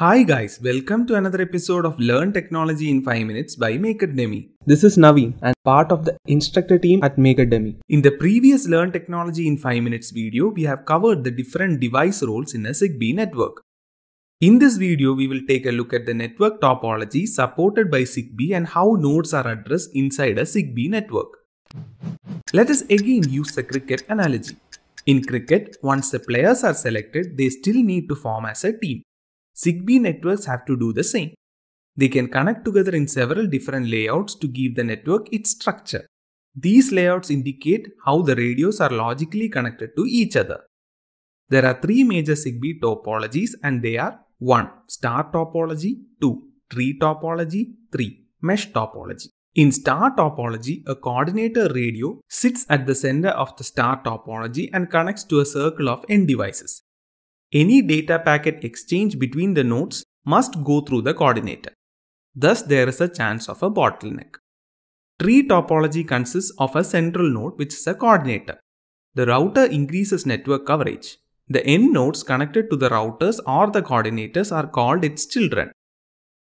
Hi guys, welcome to another episode of Learn Technology in 5 Minutes by MakerDemy. This is Naveen and part of the instructor team at MakerDemy. In the previous Learn Technology in 5 Minutes video, we have covered the different device roles in a ZigBee network. In this video, we will take a look at the network topology supported by ZigBee and how nodes are addressed inside a ZigBee network. Let us again use the cricket analogy. In cricket, once the players are selected, they still need to form as a team. ZigBee networks have to do the same. They can connect together in several different layouts to give the network its structure. These layouts indicate how the radios are logically connected to each other. There are three major ZigBee topologies and they are 1. Star topology, 2. Tree topology, 3. Mesh topology. In star topology, a coordinator radio sits at the center of the star topology and connects to a circle of n devices. Any data packet exchange between the nodes must go through the coordinator. Thus, there is a chance of a bottleneck. Tree topology consists of a central node which is a coordinator. The router increases network coverage. The n nodes connected to the routers or the coordinators are called its children.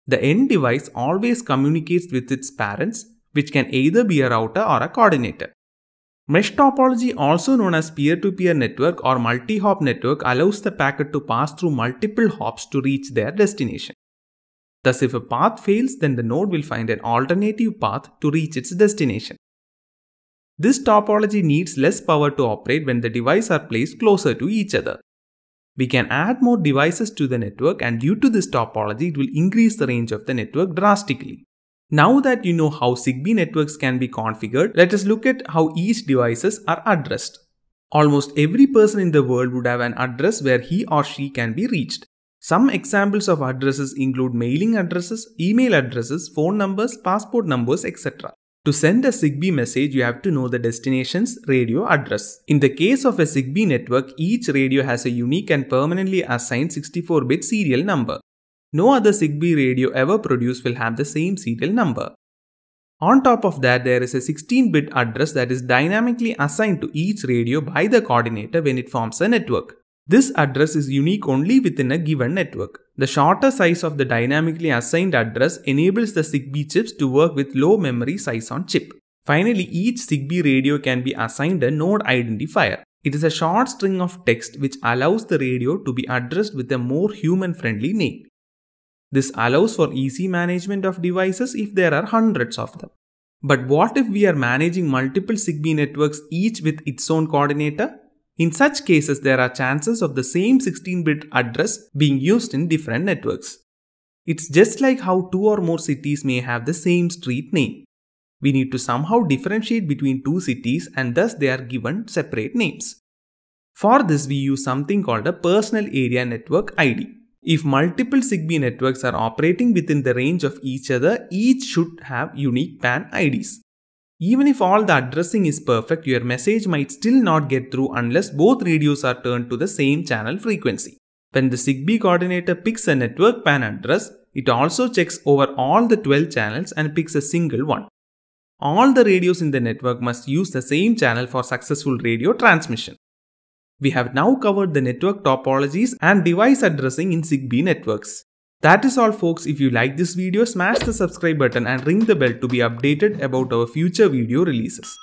The n device always communicates with its parents, which can either be a router or a coordinator. Mesh topology, also known as peer-to-peer network or multi-hop network, allows the packet to pass through multiple hops to reach their destination. Thus, if a path fails, then the node will find an alternative path to reach its destination. This topology needs less power to operate when the devices are placed closer to each other. We can add more devices to the network, and due to this topology, it will increase the range of the network drastically. Now that you know how ZigBee networks can be configured, let us look at how each devices are addressed. Almost every person in the world would have an address where he or she can be reached. Some examples of addresses include mailing addresses, email addresses, phone numbers, passport numbers, etc. To send a ZigBee message, you have to know the destination's radio address. In the case of a ZigBee network, each radio has a unique and permanently assigned 64-bit serial number. No other ZigBee radio ever produced will have the same serial number. On top of that, there is a 16-bit address that is dynamically assigned to each radio by the coordinator when it forms a network. This address is unique only within a given network. The shorter size of the dynamically assigned address enables the ZigBee chips to work with low memory size on chip. Finally, each ZigBee radio can be assigned a node identifier. It is a short string of text which allows the radio to be addressed with a more human-friendly name. This allows for easy management of devices if there are hundreds of them. But what if we are managing multiple ZigBee networks, each with its own coordinator? In such cases, there are chances of the same 16-bit address being used in different networks. It's just like how two or more cities may have the same street name. We need to somehow differentiate between two cities and thus they are given separate names. For this, we use something called a personal area network ID. If multiple ZigBee networks are operating within the range of each other, each should have unique PAN IDs. Even if all the addressing is perfect, your message might still not get through unless both radios are turned to the same channel frequency. When the ZigBee coordinator picks a network PAN address, it also checks over all the 12 channels and picks a single one. All the radios in the network must use the same channel for successful radio transmission. We have now covered the network topologies and device addressing in ZigBee networks. That is all folks. If you like this video, smash the subscribe button and ring the bell to be updated about our future video releases.